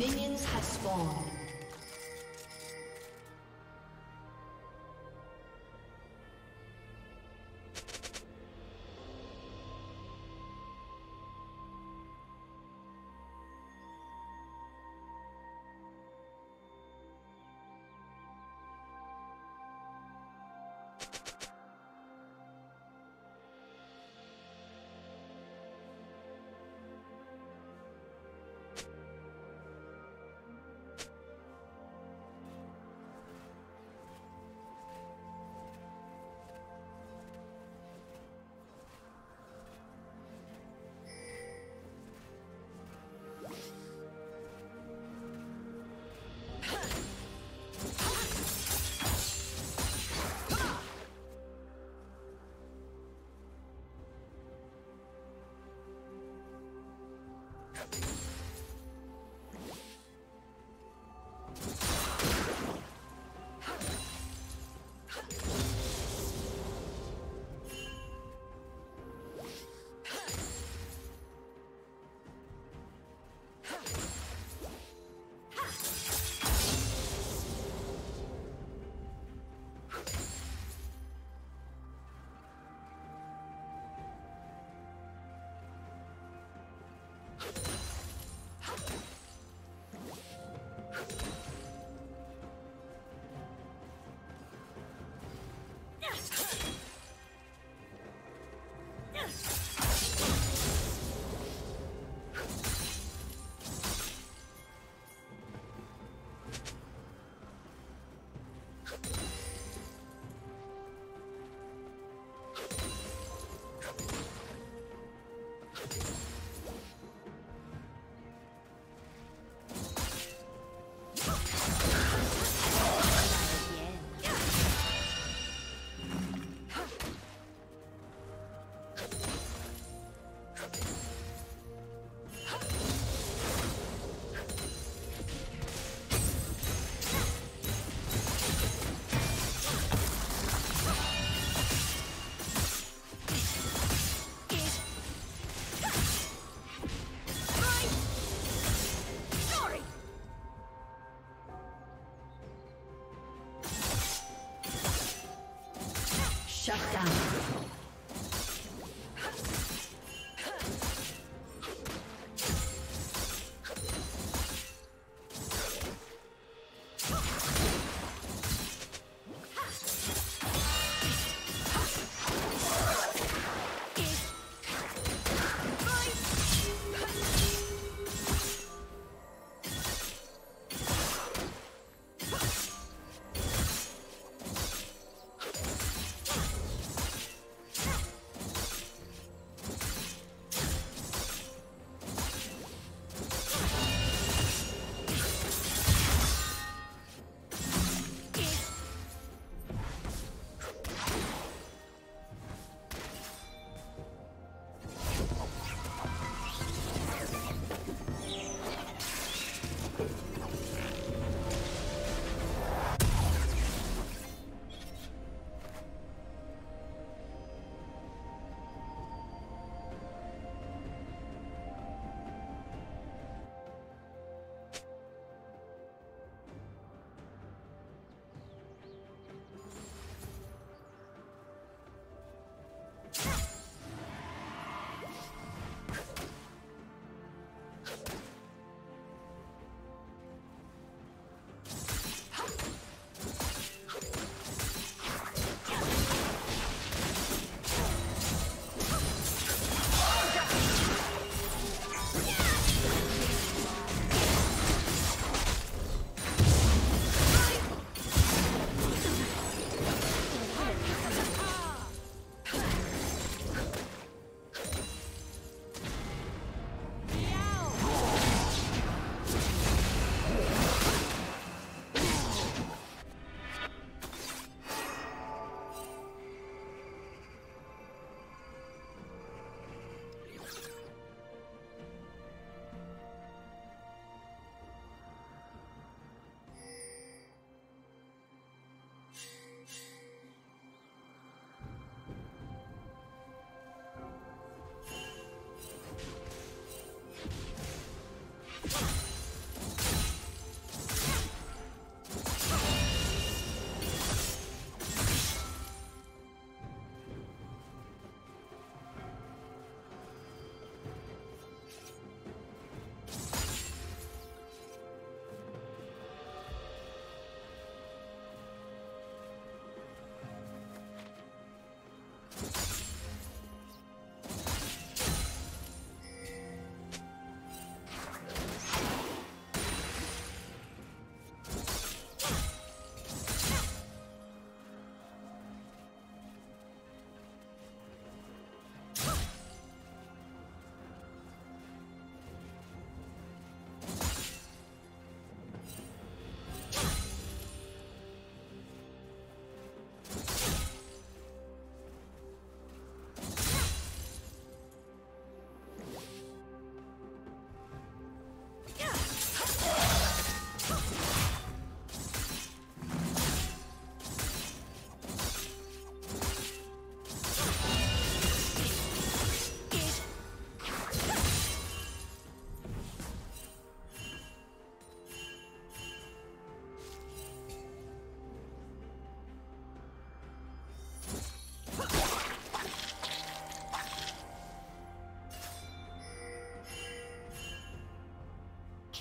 Minions have spawned. Shut down.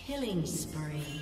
Killing spree.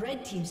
Red team's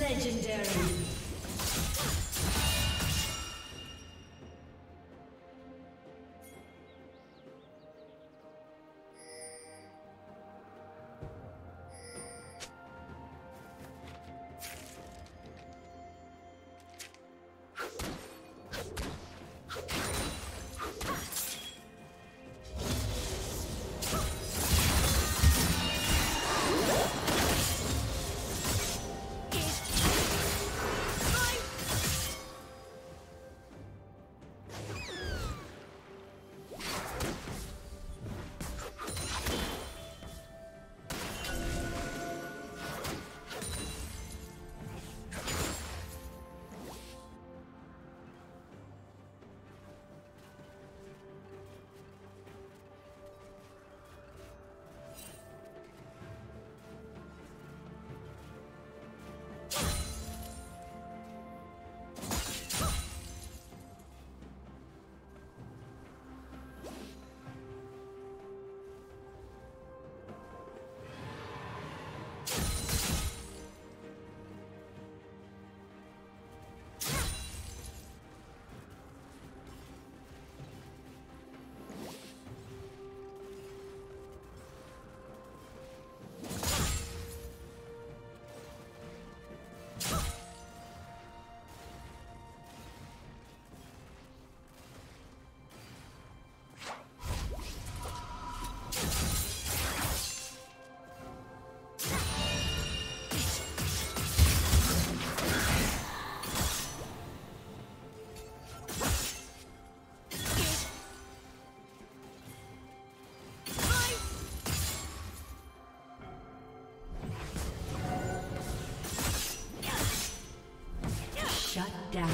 Legendary. Shut down.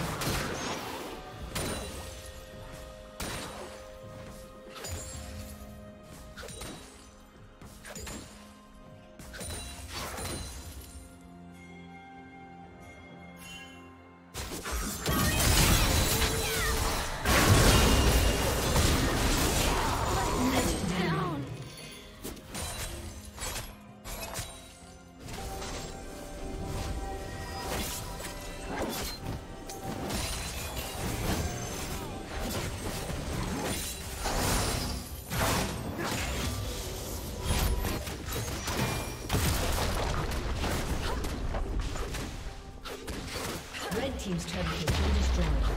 Team's turret has been destroyed.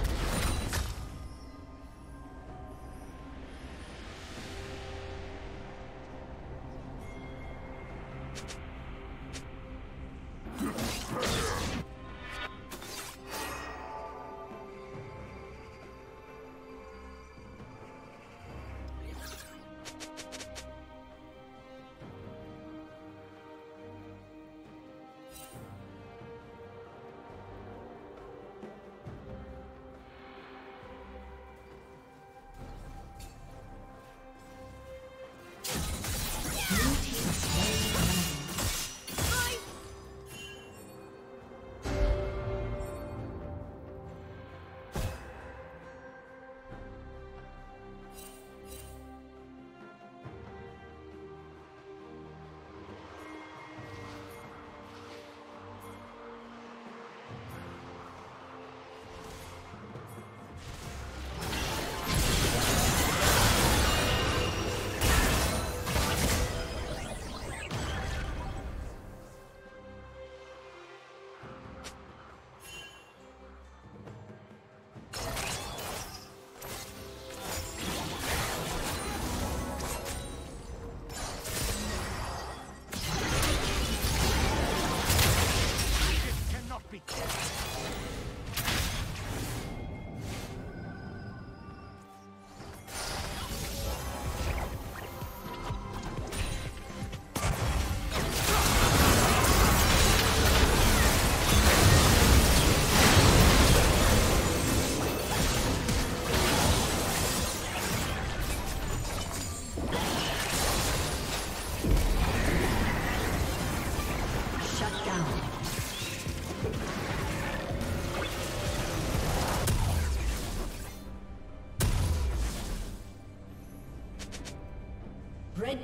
Red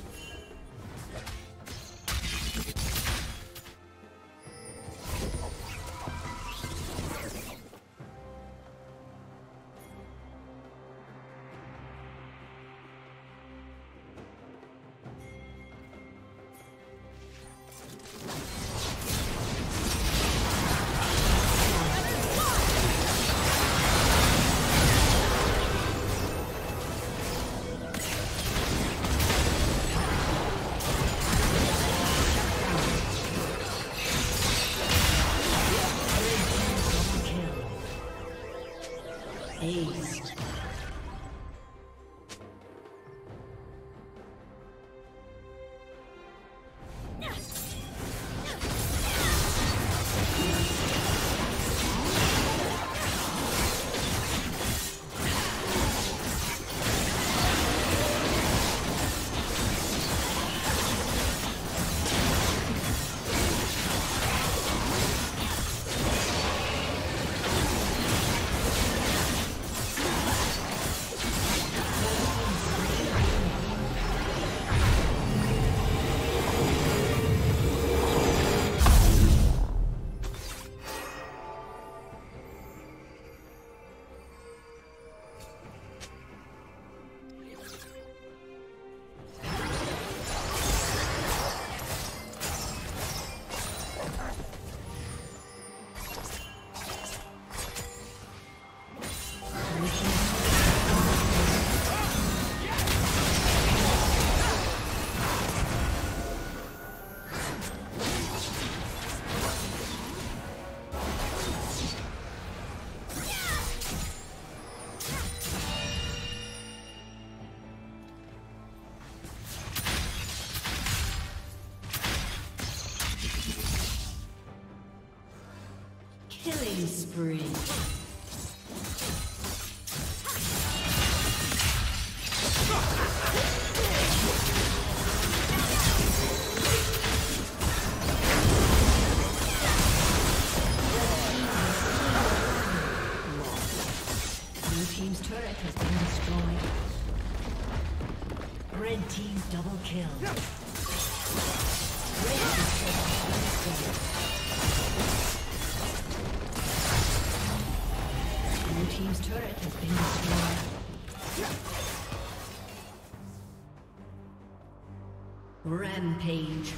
Killing spree. Blue Team's turret has been destroyed. Red team double kill. Red team. Blue team's turret has been destroyed. Rampage.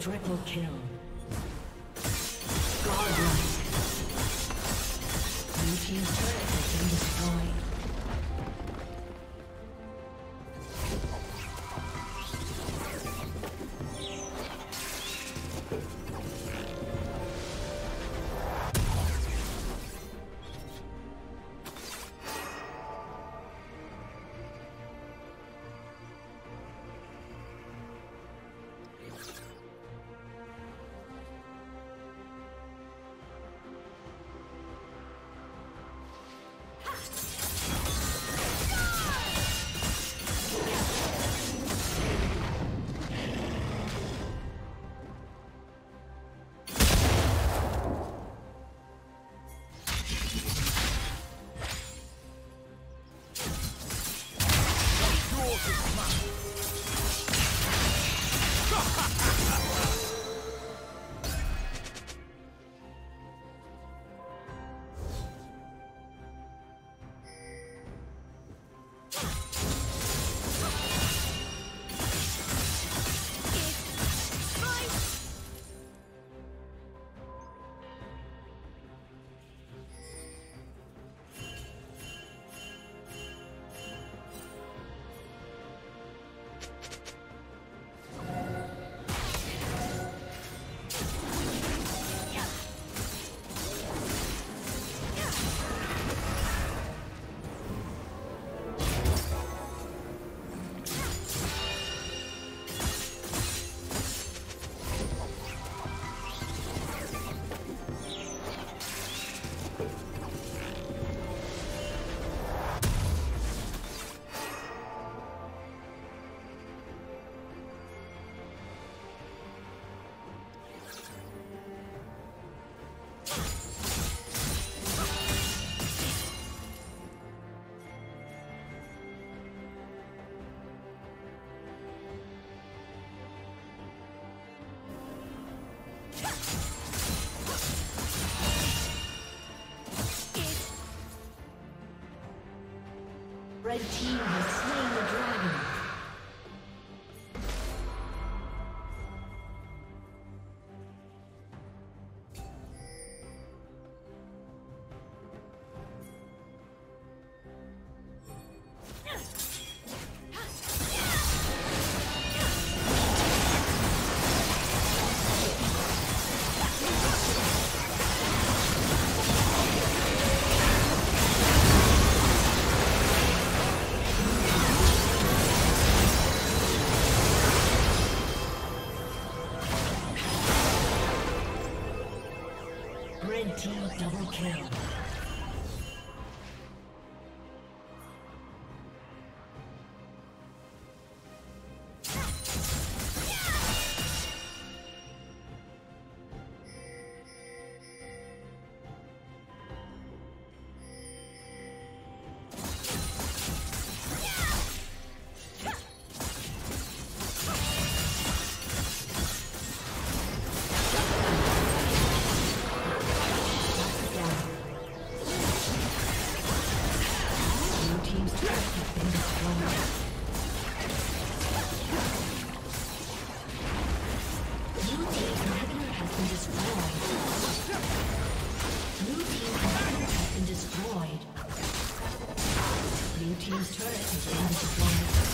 Triple kill. Godlike. Blue team's turret has been destroyed. Red team has slain the dragon. Double kill. Blue team's turret has been destroyed.